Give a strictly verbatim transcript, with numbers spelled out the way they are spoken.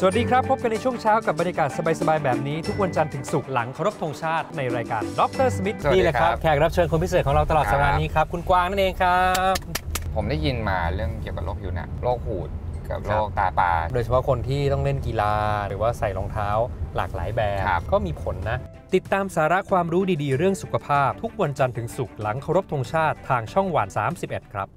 สวัสดีครับพบกันในช่วงเช้ากับบรรยากาศสบายๆแบบนี้ทุกวันจันทร์ถึงศุกร์หลังเคารพธงชาติในรายการดร.สมิธนี่แหละครับแขกรับเชิญคนพิเศษของเราตลอดสัปดาห์นี้ครับคุณกวางนั่นเองครับผมได้ยินมาเรื่องเกี่ยวกับโรคยูนักโรคหูดกับโรคตาปลาโดยเฉพาะคนที่ต้องเล่นกีฬาหรือว่าใส่รองเท้าหลากหลายแบบก็มีผลนะติดตามสาระความรู้ดีๆเรื่องสุขภาพทุกวันจันทร์ถึงศุกร์หลังเคารพธงชาติทางช่องวันสามสิบเอ็ดครับ